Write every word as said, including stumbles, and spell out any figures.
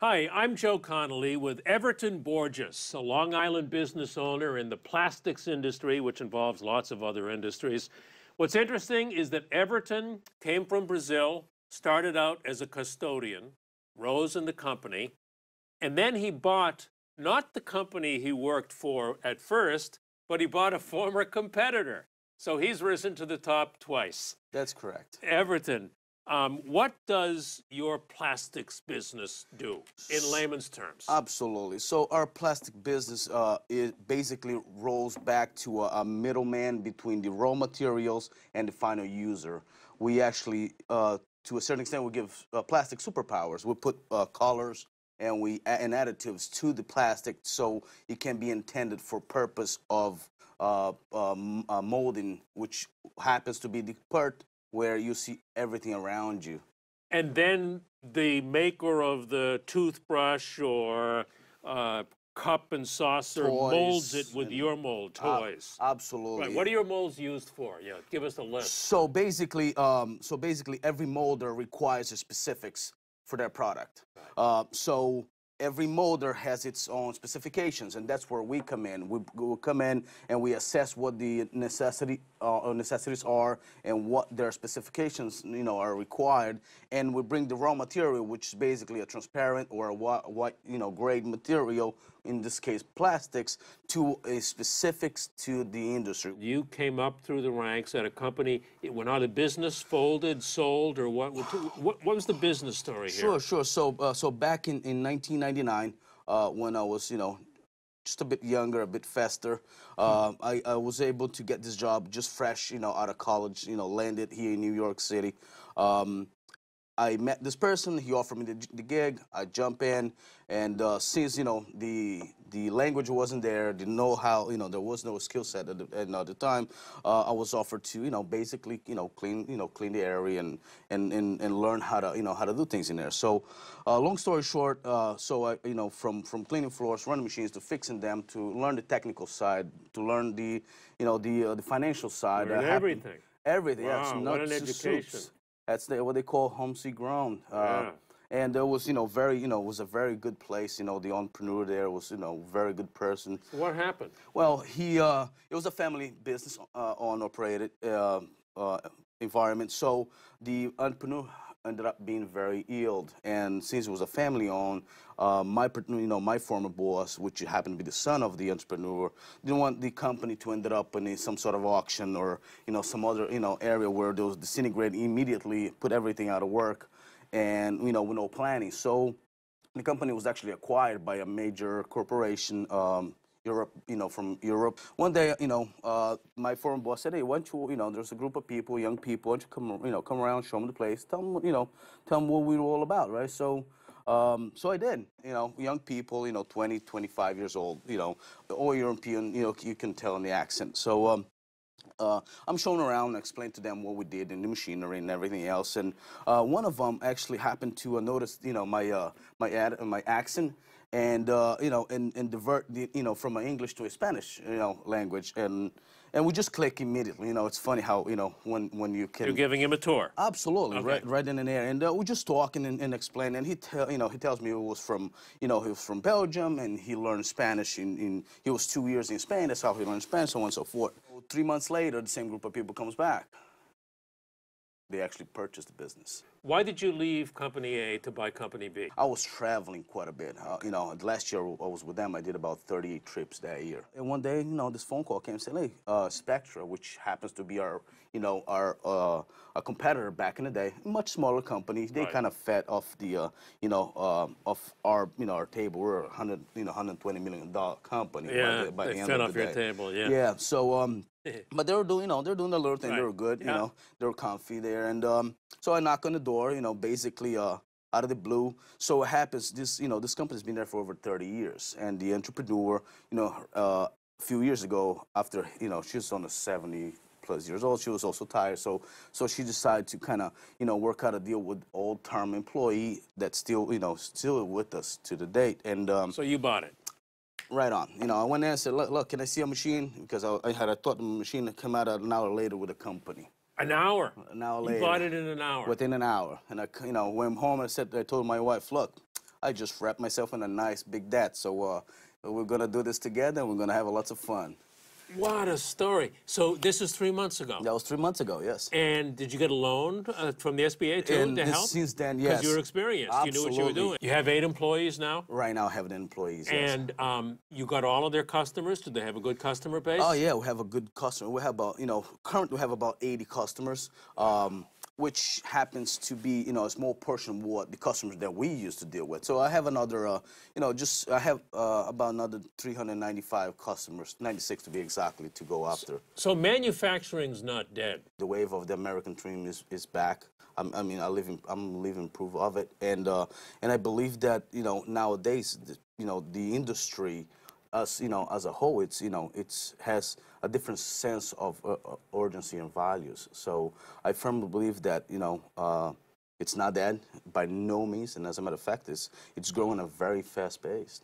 Hi, I'm Joe Connolly with Ewerton Borges, a Long Island business owner in the plastics industry, which involves lots of other industries. What's interesting is that Ewerton came from Brazil, started out as a custodian, rose in the company, and then he bought not the company he worked for at first, but he bought a former competitor. So he's risen to the top twice. That's correct. Ewerton. Um, what does your plastics business do, in layman's terms? Absolutely. So our plastic business uh, it basically rolls back to a, a middleman between the raw materials and the final user. We actually, uh, to a certain extent, we give uh, plastic superpowers. We put uh, colors and we and additives to the plastic so it can be intended for purpose of uh, um, uh, molding, which happens to be the part where you see everything around you. And then the maker of the toothbrush or uh, cup and saucer toys molds it with your mold, toys. Uh, absolutely. Right. What are your molds used for? Yeah, give us a list. So basically, um, so basically every molder requires the specifics for their product. Right. Uh, so every molder has its own specifications, and that's where we come in. We, we come in and we assess what the necessity uh, necessities are and what their specifications, you know, are required. And we bring the raw material, which is basically a transparent or a white, you know, grade material, in this case plastics, to a specifics to the industry. You came up through the ranks at a company. It went out of business, folded, sold, or what? What, what was the business story here? Sure, sure. So, uh, so back in, in nineteen ninety-nine, uh, when I was, you know, just a bit younger, a bit faster, uh, hmm. I, I was able to get this job just fresh, you know, out of college, you know, landed here in New York City. Um, I met this person, he offered me the, the gig, I jump in, and uh, since, you know, the the language wasn't there, the know-how, you know, there was no skill set at the, at the time, uh, I was offered to, you know, basically, you know, clean, you know, clean the area and, and, and, and learn how to, you know, how to do things in there. So, uh, long story short, uh, so, I, you know, from, from cleaning floors, running machines, to fixing them, to learn the technical side, to learn the, you know, the, uh, the financial side. Learn everything. Everything, wow, yeah. It's what an education. Soups. That's the, what they call homesy ground, uh, yeah. And there was, you know, very, you know, was a very good place. You know, the entrepreneur there was, you know, very good person. So what happened? Well, he, uh, it was a family business, uh, owned, operated uh, uh, environment. So the entrepreneur ended up being very ill, and since it was a family owned, uh, my, you know, my former boss, which happened to be the son of the entrepreneur, didn't want the company to end up in some sort of auction or, you know, some other, you know, area where they was disintegrate immediately, put everything out of work, and, you know, with no planning. So the company was actually acquired by a major corporation, um, Europe, you know, from Europe. One day, you know, uh, my former boss said, "Hey, why don't you, you know, there's a group of people, young people, why don't you come, you know, come around, show them the place, tell them, you know, tell them what we were all about, right?" So, um, so I did. You know, young people, you know, twenty, twenty-five years old, you know, all European, you know, you can tell in the accent. So, um, uh, I'm showing around, and explain to them what we did in the machinery and everything else. And uh, one of them actually happened to uh, notice, you know, my uh, my ad, my accent. And uh, you know, and, and divert the, you know, from an English to a Spanish, you know, language, and and we just click immediately. You know, it's funny how, you know, when when you can. You're giving him a tour. Absolutely, okay. right, right in and there, and uh, we just talking and, and explaining. And he tell, you know, he tells me it was from, you know, he was from Belgium, and he learned Spanish. In, in he was two years in Spain. That's how he learned Spanish, so on and so forth. Three months later, the same group of people comes back. They actually purchased the business. Why did you leave Company A to buy Company B? I was traveling quite a bit. Uh, you know, last year I was with them. I did about thirty-eight trips that year. And one day, you know, this phone call came and said, "Hey, uh, Spectra," which happens to be our, you know, our uh, a competitor back in the day, much smaller company. They right. kind of fed off the, uh, you know, um, off our, you know, our table. We're a hundred, you know, hundred twenty million dollar company. Yeah, by the, by they the end fed of off the your day. table. Yeah. Yeah. So. Um, But they were doing, you know, they're doing the little thing. Right. They were good, yeah. you know, they were comfy there. And um, so I knock on the door, you know, basically uh, out of the blue. So what happens? This, you know, this company's been there for over thirty years, and the entrepreneur, you know, uh, a few years ago, after, you know, she was on the seventy plus years old, she was also tired. So, so she decided to kind of, you know, work out a deal with old-term employee that's still, you know, still with us to the date. And um, so you bought it. Right on. You know, I went there and said, look, look, can I see a machine? Because I, I had I thought the machine had come out an hour later with a company. An hour? An hour later. You bought it in an hour? Within an hour. And I, you know, went home and I said, I told my wife, look, I just wrapped myself in a nice big dat. So uh, we're going to do this together, and we're going to have lots of fun. What a story. So this is three months ago. That was three months ago, yes. And did you get a loan uh, from the S B A to, and to help? Since then, yes. Because you were experienced. Absolutely. You knew what you were doing. You have eight employees now? Right now I have ten employees, yes. And um, you got all of their customers? Do they have a good customer base? Oh, yeah, we have a good customer. We have about, you know, currently we have about eighty customers, um, which happens to be, you know, a small portion of what the customers that we used to deal with. So I have another, uh, you know, just I have uh, about another three hundred ninety-five customers, ninety-six to be exactly, to go after. So manufacturing's not dead. The wave of the American dream is, is back. I'm, I mean, I live in, I'm living proof of it. And, uh, and I believe that, you know, nowadays, you know, the industry, us, you know, as a whole, it's, you know, it's has a different sense of uh, urgency and values. So I firmly believe that, you know, uh, it's not dead by no means, and as a matter of fact, it's, it's growing at a very fast pace.